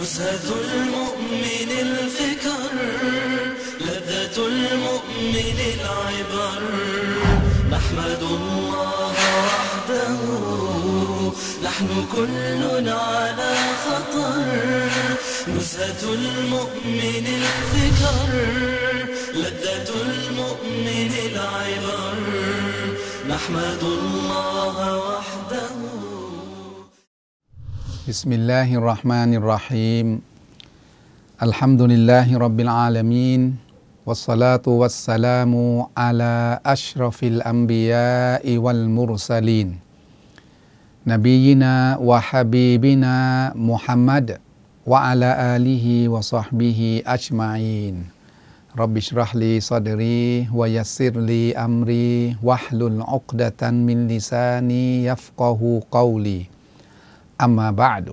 نزهة المؤمن الفكر لذة المؤمن العبر نحمد الله وحده نحن كل على خطر نزهة المؤمن الفكر لذة المؤمن العبر نحمد الله وحده بسم الله الرحمن الرحيم الحمد لله رب العالمين والصلاة والسلام على أشرف الأنبياء والمرسلين نبينا وحبيبنا محمد وعلى آله وصحبه أجمعين رب اشرح لي صدري ويسر لي أمري واحلل عقدة من لساني يفقه قوليอัมมาบะดุ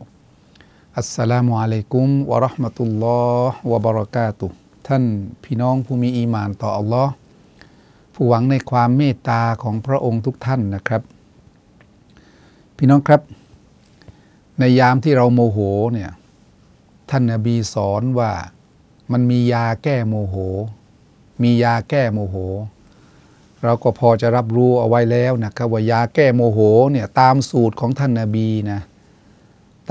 อัสสลามุอะลัยกุมวะเราะห์มะตุลลอฮ์วะบะเราะกาตุฮ์ท่านพี่น้องผู้มีอีหม่านต่ออัลลอฮ์ผู้หวังในความเมตตาของพระองค์ทุกท่านนะครับพี่น้องครับในยามที่เราโมโหเนี่ยท่านนบีสอนว่ามันมียาแก้โมโหมียาแก้โมโหเราก็พอจะรับรู้เอาไว้แล้วนะครับว่ายาแก้โมโหเนี่ยตามสูตรของท่านนบีนะ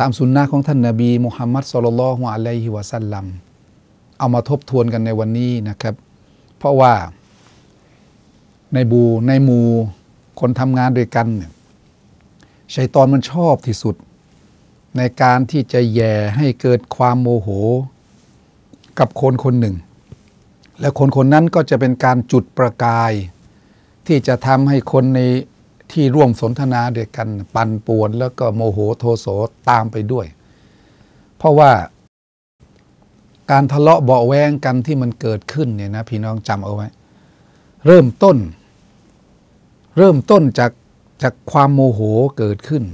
ตามสุนนะของท่านนบีมุฮัมมัดศ็อลลัลลอฮุอะลัยฮิวะซัลลัมเอามาทบทวนกันในวันนี้นะครับเพราะว่าในหมู่คนทำงานด้วยกันเนี่ยชัยฏอนมันชอบที่สุดในการที่จะแย่ให้เกิดความโมโหกับคนคนหนึ่งและคนคนนั้นก็จะเป็นการจุดประกายที่จะทำให้คนในที่ร่วมสนทนาด้วยกันปั่นป่วนแล้วก็โมโหโทโสตามไปด้วยเพราะว่าการทะเลาะเบาะแว้งกันที่มันเกิดขึ้นเนี่ยนะพี่น้องจำเอาไว้เริ่มต้นจากความโมโหเกิดขึ้น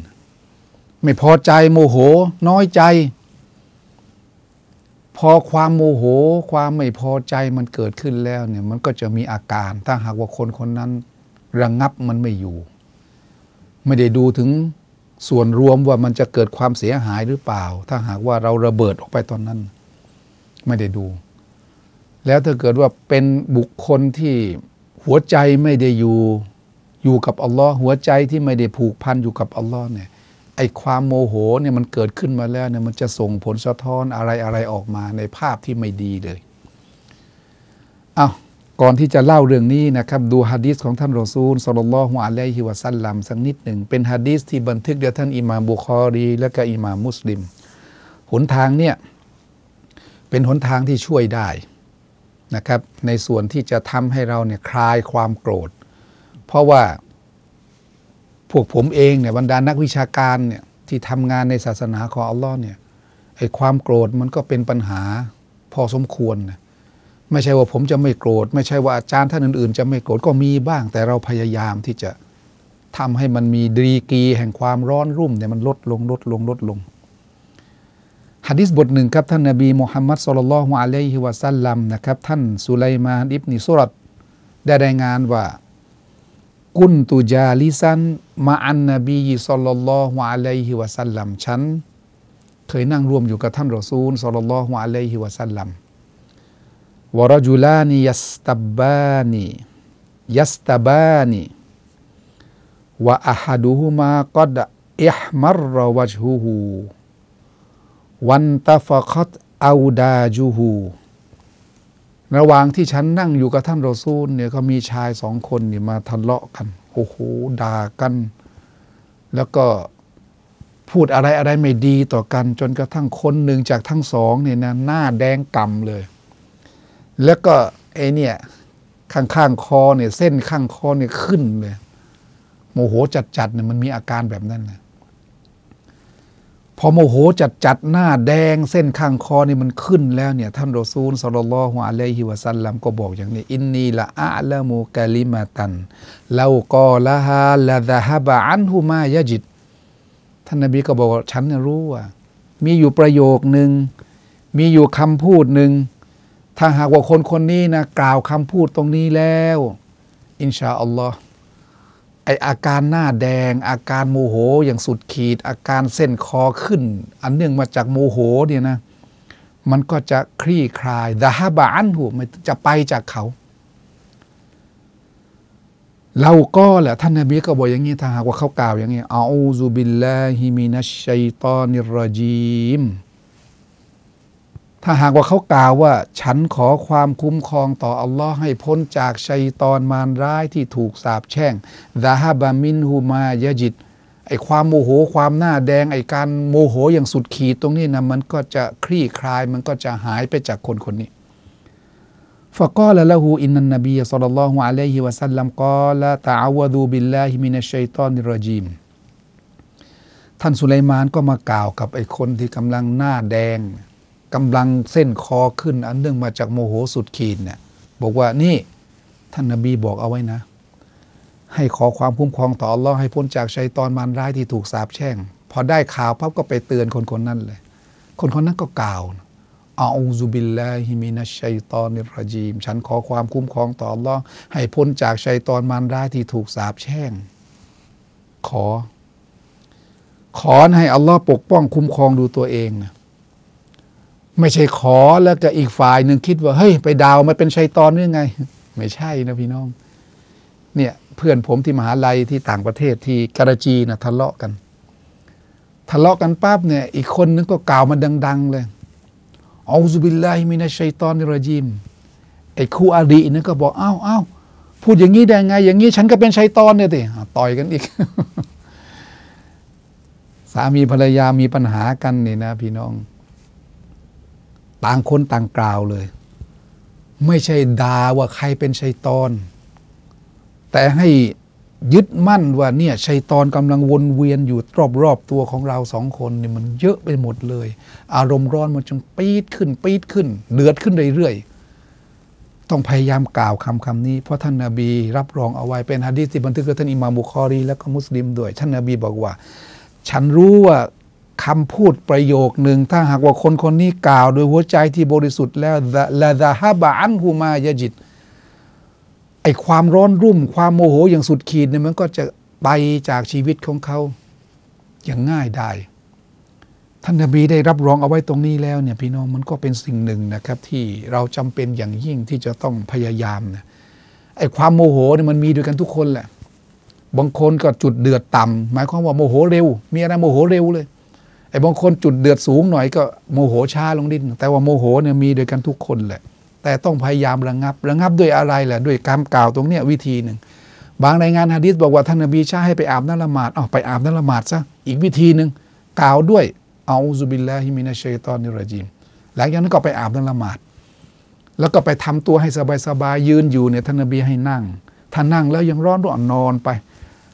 ไม่พอใจโมโหน้อยใจพอความโมโหความไม่พอใจมันเกิดขึ้นแล้วเนี่ยมันก็จะมีอาการถ้าหากว่าคนคนนั้นระงับมันไม่อยู่ไม่ได้ดูถึงส่วนรวมว่ามันจะเกิดความเสียหายหรือเปล่าถ้าหากว่าเราระเบิดออกไปตอนนั้นไม่ได้ดูแล้วถ้าเกิดว่าเป็นบุคคลที่หัวใจไม่ได้อยู่กับอัลลอฮ์หัวใจที่ไม่ได้ผูกพันอยู่กับอัลลอฮ์เนี่ยไอ้ความโมโหเนี่ยมันเกิดขึ้นมาแล้วเนี่ยมันจะส่งผลสะท้อนอะไรออกมาในภาพที่ไม่ดีเลยเอาก่อนที่จะเล่าเรื่องนี้นะครับดูหะดีษของท่านรอซูลศ็อลลัลลอฮุอะลัยฮิวะซัลลัมสักนิดหนึ่งเป็นหะดีษที่บันทึกโดยท่านอิหม่ามบุคอรีและก็อิหม่ามมุสลิมหนทางเนี่ยเป็นหนทางที่ช่วยได้นะครับในส่วนที่จะทำให้เราเนี่ยคลายความโกรธเพราะว่าพวกผมเองเนี่ยบรรดานักวิชาการเนี่ยที่ทำงานในศาสนาของอัลลอฮ์เนี่ยไอ้ความโกรธมันก็เป็นปัญหาพอสมควรนะไม่ใช่ว่าผมจะไม่โกรธไม่ใช่ว่าอาจารย์ท่านอื่นๆจะไม่โกรธก็มีบ้างแต่เราพยายามที่จะทำให้มันมีดีกรีแห่งความร้อนรุ่มเนี่ยมันลดลงหะดีษบทหนึ่งครับท่านนบีมุฮัมมัดศ็อลลัลลอฮุอะลัยฮิวะซัลลัมนะครับท่านสุไลมานอิบนุซุรัดได้รายงานว่ากุนตุจาลิซันมาอันนบีศ็อลลัลลอฮุอะลัยฮิวะซัลลัมฉันเคยนั่งร่วมอยู่กับท่านรอซูลศ็อลลัลลอฮุอะลัยฮิวะซัลลัมวะรจุลานิยัสตับานีวะอะฮะดุฮุมากัดอิห์มัรวะจฮุฮูวันตะฟะกัตเอาดาจูฮูระหว่างที่ฉันนั่งอยู่กับท่านรอซูลเนี่ยก็มีชายสองคนเนี่ยมาทะเลาะกันโอ้โหด่ากันแล้วก็พูดอะไรไม่ดีต่อกันจนกระทั่งคนหนึ่งจากทั้งสองเนี่ยนะหน้าแดงก่ำเลยแล้วก็ไอเนี่ยข้างๆคอเนี่ยเส้นข้างคอเนี่ยขึ้นเลยโมโหจัดๆเนี่ยมันมีอาการแบบนั้นนะพอโมโหจัดหน้าแดงเส้นข้างคอนี่มันขึ้นแล้วเนี่ยท่านรอซูลศ็อลลัลลอฮุอะลัยฮิวะซัลลัมก็บอกอย่างนี้อินนีละอะละมูกะลิมะตันลาวกอละฮาละซะฮะบะอันฮุมายะจิดท่านนบีก็บอกว่าฉันรู้ว่ามีอยู่ประโยคนึงมีอยู่คำพูดนึงถ้าหากว่าคนคนนี้นะกล่าวคำพูดตรงนี้แล้วอินชาอัลลอฮ์ไออาการหน้าแดงอาการโมโหอย่างสุดขีดอาการเส้นคอขึ้นอันเนื่องมาจากโมโหเนี่ยนะ มันก็จะคลี่คลายดะฮะบะอันหูมันจะไปจากเขาเราก็แหละท่านนบีก็บอกอย่างนี้ถ้าหากว่าเขากล่าวอย่างนี้อาอูซุบิลลาฮิมินัชชัยฏอนิรรอญีมถ้าหากว่าเขากล่าวว่าฉันขอความคุ้มครองต่ออัลลอฮ์ให้พ้นจากชัยฏอนมารร้ายที่ถูกสาปแช่งดะฮะบะมินฮูมายะจิดไอ้ความโมโหความหน้าแดงไอ้การโมโหอย่างสุดขีดตรงนี้นะมันก็จะคลี่คลายมันก็จะหายไปจากคนคนนี้ฟะกอละละฮูอินนันนบีศ็อลลัลลอฮุอะลัยฮิวะซัลลัมกอละตะอาวุซุบิลลาฮิมินัชชัยฏอนิรรอญีมท่านสุไลมานก็มากล่าวกับไอ้คนที่กำลังหน้าแดงกำลังเส้นคอขึ้นอันเนื่องมาจากโมโหสุดขีดเนี่ยบอกว่านี่ท่านนบีบอกเอาไว้นะให้ขอความคุ้มครองต่ออัลลอฮ์ให้พ้นจากชัยฏอนมารร้ายที่ถูกสาปแช่งพอได้ข่าวปั๊บก็ไปเตือนคนคนนั้นเลยคนคนนั้นก็กล่าวอาอูซุบิลลาฮิมินัชชัยฏอนิรรอญีมฉันขอความคุ้มครองต่ออัลลอฮ์ให้พ้นจากชัยฏอนมารร้ายที่ถูกสาปแช่งขอให้อัลลอฮ์ปกป้องคุ้มครองดูตัวเองนะไม่ใช่ขอแล้วก็อีกฝ่ายหนึ่งคิดว่าเฮ้ยไปดาวมันเป็นชัยฏอนหรือไงไม่ใช่นะพี่น้องเนี่ยเพื่อนผมที่มหาลัยที่ต่างประเทศที่กาฬจีนะทะเลาะกันปั๊บเนี่ยอีกคนนึงก็กล่าวมาดังๆเลยเอาซุบิลลาฮิมินัชชัยฏอนิรรอญีมไอ้คู่อรินั่นก็บอกอ้าวพูดอย่างนี้ได้ไงอย่างนี้ฉันก็เป็นชัยฏอนเนี่ยสิต่อยกันอีก สามีภรรยามีปัญหากันนี่นะพี่น้องต่างคนต่างกล่าวเลยไม่ใช่ด่าว่าใครเป็นชัยฏอนแต่ให้ยึดมั่นว่าเนี่ยชัยฏอนกำลังวนเวียนอยู่รอบตัวของเราสองคนนี่มันเยอะไปหมดเลยอารมณ์ร้อนมันจึงปี๊ดขึ้นเดือดขึ้นเรื่อยๆต้องพยายามกล่าวคำนี้เพราะท่านนบีรับรองเอาไว้เป็นหะดีษที่บันทึกโดยท่านอิหม่ามบุคอรีและก็มุสลิมด้วยท่านนบีบอกว่าฉันรู้ว่าคำพูดประโยคนึงถ้าหากว่าคนคนนี้กล่าวโดยหัวใจที่บริสุทธิ์แล้วละซะฮะบะอันฮุมายะจิดไอ้ความร้อนรุ่มความโมโหอย่างสุดขีดเนี่ยมันก็จะไปจากชีวิตของเขาอย่างง่ายได้ท่านนบีได้รับรองเอาไว้ตรงนี้แล้วเนี่ยพี่น้องมันก็เป็นสิ่งหนึ่งนะครับที่เราจำเป็นอย่างยิ่งที่จะต้องพยายามนะไอ้ความโมโหเนี่ยมันมีด้วยกันทุกคนแหละบางคนก็จุดเดือดต่ำหมายความว่าโมโหเร็วมีอะไรโมโหเร็วเลยไอ้บางคนจุดเดือดสูงหน่อยก็โมโหช้าลงนิดแต่ว่าโมโหเนี่ยมีด้วยกันทุกคนแหละแต่ต้องพยายามระงับด้วยอะไรแหละด้วยการกล่าวตรงเนี้ยวิธีหนึ่งบางรายงานหะดีษบอกว่าท่านนบีใช้ให้ไปอาบน้ำละหมาดไปอาบน้ำละหมาดซะอีกวิธีหนึ่งกล่าวด้วยอาอูซุบิลลาฮิมินัชชัยฏอนิรรอญีมหลังจากนั้นก็ไปอาบน้ำละหมาดแล้วก็ไปทำตัวให้สบายยืนอยู่เนี่ยท่านนบีให้นั่งถ้านั่งแล้วยังร้อนก็นอนไป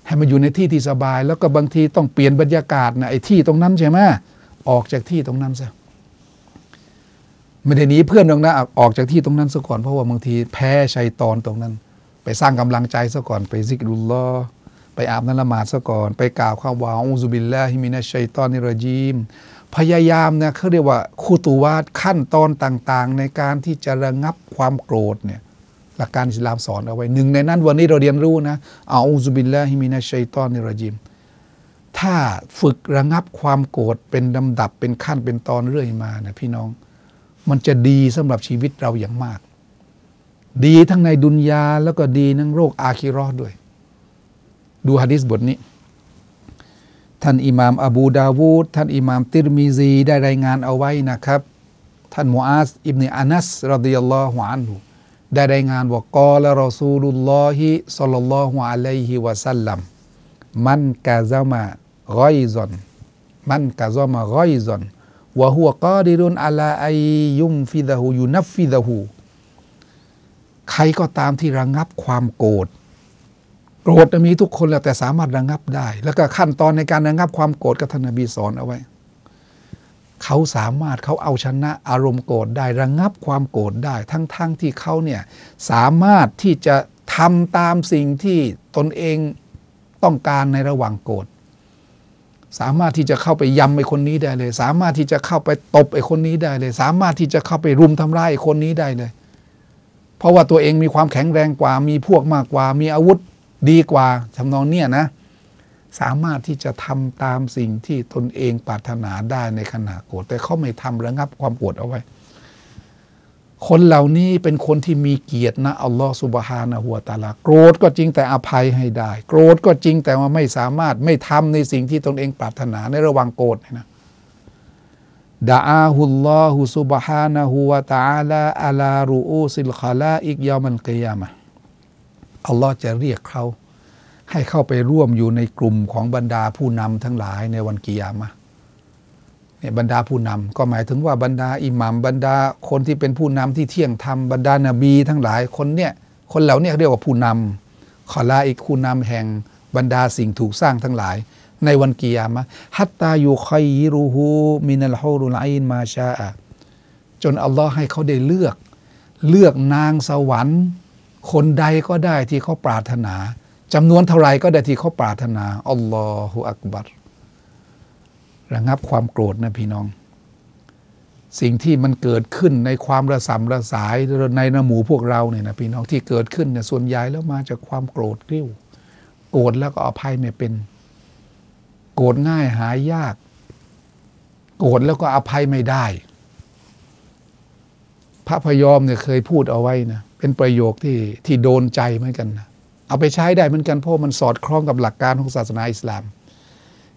ให้มันอยู่ในที่ที่สบายแล้วก็บางทีต้องเปลี่ยนบรรยากาศนะไอ้ที่ตรงนั้นใช่ไหมออกจากที่ตรงนั้นซะไม่ได้หนีเพื่อนตรงนั้นออกจากที่ตรงนั้นซะก่อนเพราะว่าบางทีแพ้ชัยฏอนตรงนั้นไปสร้างกำลังใจซะก่อนไปซิกรุลลอฮ์ไปอาบน้ำละหมาดซะก่อนไปกล่าวคำว่าอูซุบิลลาฮิมินัชชัยฏอนิรรอญีมพยายามนะเขาเรียกว่าคุตูวาตขั้นตอนต่างๆในการที่จะระงับความโกรธเนี่ยหลักการอิสลามสอนเอาไว้หนึ่งในนั้นวันนี้เราเรียนรู้นะอูซุบิลลาฮิมินัชชัยฏอนิรรอญีมถ้าฝึกระงับความโกรธเป็นลำดับเป็นขั้นเป็นตอนเรื่อยมานะพี่น้องมันจะดีสำหรับชีวิตเราอย่างมากดีทั้งในดุนยาแล้วก็ดีทั้งโลกอาคิเราะห์ด้วยดูหะดีษบทนี้ท่านอิหม่ามอบูดาวูดท่านอิหม่ามติรมิซีได้รายงานเอาไว้นะครับท่านมุอาซอิบนุอานัสรอฎิยัลลอฮุอันฮุได้รายงานว่ากอละรอซูลุลลอฮิศ็อลลัลลอฮุอะลัยฮิวะซัลลัมมันกะซะมะฆอยซอนวะฮุวะกอดิรุนอะลาอัยยุมฟิซะฮูยุนัฟฟิซะฮูใครก็ตามที่ระงับความโกรธมีทุกคนแหละแต่สามารถระงับได้แล้วก็ขั้นตอนในการระงับความโกรธก็ท่านนบีสอนเอาไว้เขาสามารถเขาเอาชนะอารมณ์โกรธได้ระงับความโกรธได้ทั้งที่เขาเนี่ยสามารถที่จะทำตามสิ่งที่ตนเองต้องการในระหว่างโกรธสามารถที่จะเข้าไปยำไอ้คนนี้ได้เลยสามารถที่จะเข้าไปตบไอ้คนนี้ได้เลยสามารถที่จะเข้าไปรุมทำร้ายไอ้คนนี้ได้เลยเพราะว่าตัวเองมีความแข็งแรงกว่ามีพวกมากกว่ามีอาวุธดีกว่าทำนองเนี้ยนะ สามารถที่จะทำตามสิ่งที่ตนเองปรารถนาได้ในขณะโกรธแต่เขาไม่ทำระงับความโกรธเอาไว้คนเหล่านี้เป็นคนที่มีเกียรตินะอัลลอฮฺซุบฮานะฮูวะตะอาลาโกรธก็จริงแต่อภัยให้ได้โกรธก็จริงแต่ว่าไม่สามารถไม่ทำในสิ่งที่ตนเองปรารถนาในระหว่างโกรธนะดะอาฮุลลอฮฺซุบฮานะฮูวะตะอาลาอะลารูอูซิลคอลาอิกยอมัลกิยามะฮ์อัลลอฮฺจะเรียกเขาให้เข้าไปร่วมอยู่ในกลุ่มของบรรดาผู้นำทั้งหลายในวันกิยามะฮ์บรรดาผู้นำก็หมายถึงว่าบรรดาอิหมัมบรรดาคนที่เป็นผู้นำที่เที่ยงธรรมบรรดานบีทั้งหลายคนเหล่านี้เรียกว่าผู้นำขอลาอีกผู้นำแห่งบรรดาสิ่งถูกสร้างทั้งหลายในวันกิยามะฮ์ฮัตตายูคอยยิรูฮูมินัลฮูรุลอินมาชาอะจนอัลลอฮ์ให้เขาได้เลือกนางสวรรค์คนใดก็ได้ที่เขาปรารถนาจำนวนเท่าไรก็ได้ที่เขาปรารถนาอัลลอฮุอักบัรระงับความโกรธนะพี่น้องสิ่งที่มันเกิดขึ้นในความระสำระสายในหมู่พวกเราเนี่ยนะพี่น้องที่เกิดขึ้นเนี่ยส่วนใหญ่แล้วมาจากความโกรธริ้วโกรธแล้วก็อภัยไม่เป็นโกรธง่ายหายยากโกรธแล้วก็อภัยไม่ได้พระพยอมเนี่ยเคยพูดเอาไว้นะเป็นประโยคที่โดนใจเหมือนกันนะเอาไปใช้ได้เหมือนกันเพราะมันสอดคล้องกับหลักการของศาสนาอิสลาม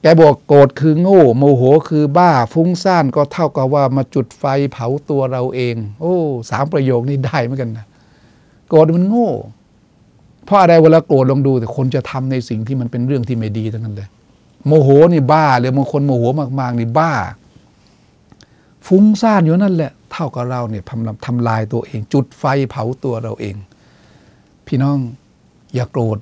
แกบอกโกรธคือโง่โมโหคือบ้าฟุ้งซ่านก็เท่ากับว่ามาจุดไฟเผาตัวเราเองโอ้สามประโยคนี้ได้เหมือนกันนะโกรธมันโง่เพราะอะไรเวลาโกรธลองดูแต่คนจะทำในสิ่งที่มันเป็นเรื่องที่ไม่ดีทั้งนั้นเลยโมโหนี่บ้าเลยบางคนโมโหมากๆนี่บ้าฟุ้งซ่านอยู่นั่นแหละเท่ากับเราเนี่ยทำลายตัวเองจุดไฟเผาตัวเราเองพี่น้องอย่าโกรธ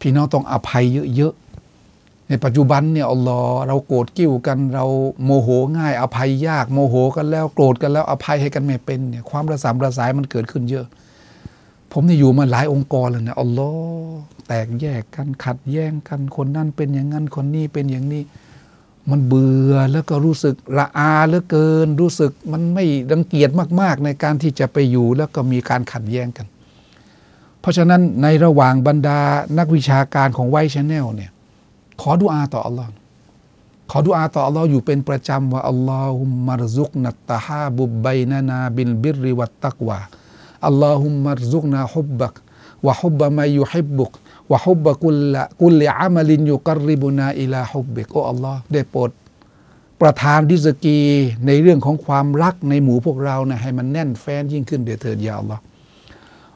พี่น้องต้องอภัยเยอะๆในปัจจุบันเนี่ยอัลลอฮ์เราโกรธกิ้วกันเราโมโหง่ายอภัยยากโมโหกันแล้วโกรธกันแล้วอภัยให้กันไม่เป็นเนี่ยความระสำระสายมันเกิดขึ้นเยอะผมนี่อยู่มาหลายองค์กรแล้วนะอัลลอฮ์แตกแยกกันขัดแย้งกันคนนั่นเป็นอย่างนั้นคนนี้เป็นอย่างนี้มันเบื่อแล้วก็รู้สึกละอาเหลือเกินรู้สึกมันไม่รังเกียจมากๆในการที่จะไปอยู่แล้วก็มีการขัดแย้งกันเพราะฉะนั้นในระหว่างบรรดานักวิชาการของไวท์ชาแนลเนี่ยขอดุอาต่ออัลลอฮ์ขอดุอาต่ออัลลอฮ์อยู่เป็นประจำว่าอัลลอฮุมมารซุกนัตตะฮาบุบัยนานาบิลบิริวัตตักวาอัลลอฮุมมารซุกนาฮุบบักวะฮุบบะมายุฮิบบุกวะฮุบบะกุลลิอามัลินยุกรริบุนาอิลาฮุบบิกโอ้อัลลอฮ์ได้โปรดประทานริซกีในเรื่องของความรักในหมู่พวกเรานะให้มันแน่นแฟ้นยิ่งขึ้นเดี๋ยวเถิดยาอัลลอฮ์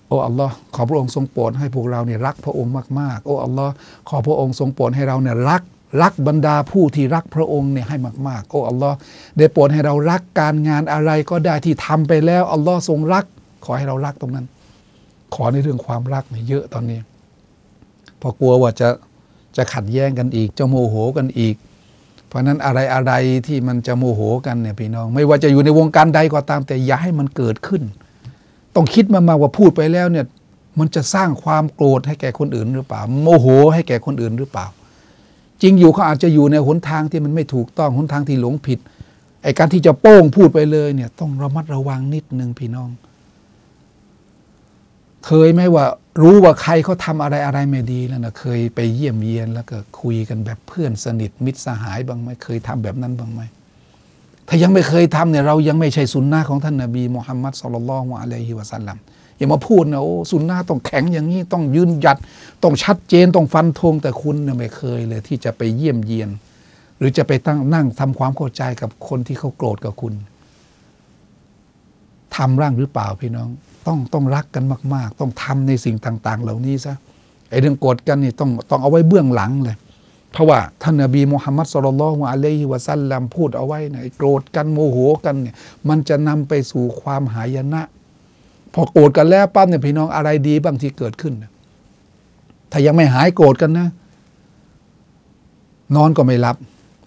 โอ้อัลลอฮ์ขอพระองค์ทรงโปรดให้พวกเราเนี่ยรักพระองค์มากๆโอ้อัลลอฮ์ขอพระองค์ทรงโปรดให้เราเนี่ยรักบรรดาผู้ที่รักพระองค์เนี่ยให้มากๆโอ้อัลลอฮ์ได้โปรดให้เรารักการงานอะไรก็ได้ที่ทำไปแล้วอัลลอฮ์ทรงรักขอให้เรารักตรงนั้นขอในเรื่องความรักเนี่ยเยอะตอนนี้พอกลัวว่าจะขัดแย้งกันอีกจะโมโหกันอีกเพราะนั้นอะไรที่มันจะโมโหกันเนี่ยพี่น้องไม่ว่าจะอยู่ในวงการใดก็ตามแต่อย่าให้มันเกิดขึ้นต้องคิดมาว่าพูดไปแล้วเนี่ยมันจะสร้างความโกรธให้แก่คนอื่นหรือเปล่าโมโหให้แก่คนอื่นหรือเปล่าจริงอยู่เขาอาจจะอยู่ในหนทางที่มันไม่ถูกต้องหนทางที่หลงผิดไอ้การที่จะโป้งพูดไปเลยเนี่ยต้องระมัดระวังนิดนึงพี่น้องเคยไหมว่ารู้ว่าใครเขาทำอะไรไม่ดีแล้วนะเคยไปเยี่ยมเยียนแล้วก็คุยกันแบบเพื่อนสนิทมิตรสหายบ้างไหมเคยทำแบบนั้นบ้างไหมถ้ายังไม่เคยทำเนี่ยเรายังไม่ใช่สุนนะของท่านนบีมุฮัมมัดศ็อลลัลลอฮุอะลัยฮิวะซัลลัมอย่ามาพูดนะโอ้สุนนะต้องแข็งอย่างนี้ต้องยืนหยัดต้องชัดเจนต้องฟันธงแต่คุณเนี่ยไม่เคยเลยที่จะไปเยี่ยมเยียนหรือจะไปตั้งนั่งทำความเข้าใจกับคนที่เขาโกรธกับคุณทำร่างหรือเปล่าพี่น้องต้องรักกันมากๆต้องทำในสิ่งต่างๆเหล่านี้ซะไอ้เรื่องโกรธกันนี่ต้องเอาไว้เบื้องหลังเลยเพราะว่าท่านนบีมุฮัมมัดศ็อลลัลลอฮุอะลัยฮิวะซัลลัมพูดเอาไว้นะโกรธกันโมโหกันเนี่ยมันจะนำไปสู่ความหายนะพอโกรธกันแล้วปั๊บเนี่ยพี่น้องอะไรดีบ้างที่เกิดขึ้นถ้ายังไม่หายโกรธกันนะนอนก็ไม่หลับ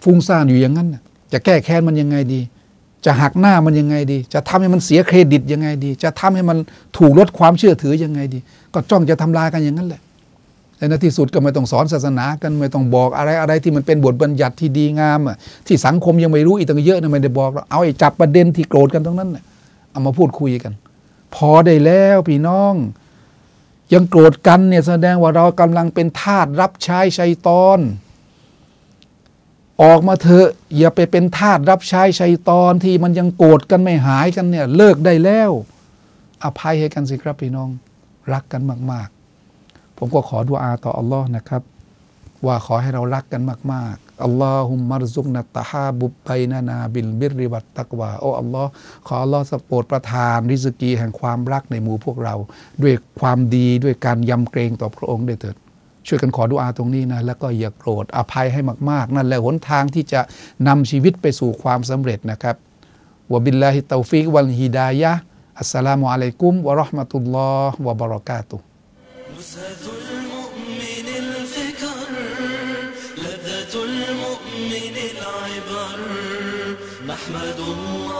ฟุ้งซ่านอยู่อย่างนั้นจะแก้แค้นมันยังไงดีจะหักหน้ามันยังไงดีจะทำให้มันเสียเครดิตยังไงดีจะทำให้มันถูกลดความเชื่อถือยังไงดีก็จ้องจะทำลายกันอย่างนั้นแหละในที่สุดก็ไม่ต้องสอนศาสนากันไม่ต้องบอกอะไรที่มันเป็นบทบัญญัติที่ดีงามอ่ะที่สังคมยังไม่รู้อีกตั้งเยอะนะไม่ได้บอกเอาไอ้จับประเด็นที่โกรธกันตรงนั้นน่ะเอามาพูดคุยกันพอได้แล้วพี่น้อง ยังโกรธกันเนี่ยแสดงว่าเรากำลังเป็นทาสรับใช้ชัยฏอนออกมาเถอะอย่าไปเป็นทาสรับใช้ชัยฏอนที่มันยังโกรธกันไม่หายกันเนี่ยเลิกได้แล้วอภัยให้กันสิครับพี่น้องรักกันมากๆผมก็ขอดุอาต่ออัลลอฮ์นะครับว่าขอให้เรารักกันมากๆอัลลอฮุมมัรซุกนัตตะฮาบุบไบนานาบิลบิรริวัตตักวาโอ้อัลลอฮ์ขออัลลอฮ์โปรดประทานริสกีแห่งความรักในหมู่พวกเราด้วยความดีด้วยการยำเกรงต่อพระองค์ด้วยเถิดช่วยกันขอดุอาตรงนี้นะแล้วก็อย่าโกรธอภัยให้มากๆนั่นแหละหนทางที่จะนำชีวิตไปสู่ความสำเร็จนะครับวะบิลลาฮิตตอฟิกวัลฮิดายะฮ์อัสสลามุอะลัยกุมวะเราะห์มะตุลลอฮ์วะบะเราะกาตุฮ์محمد الله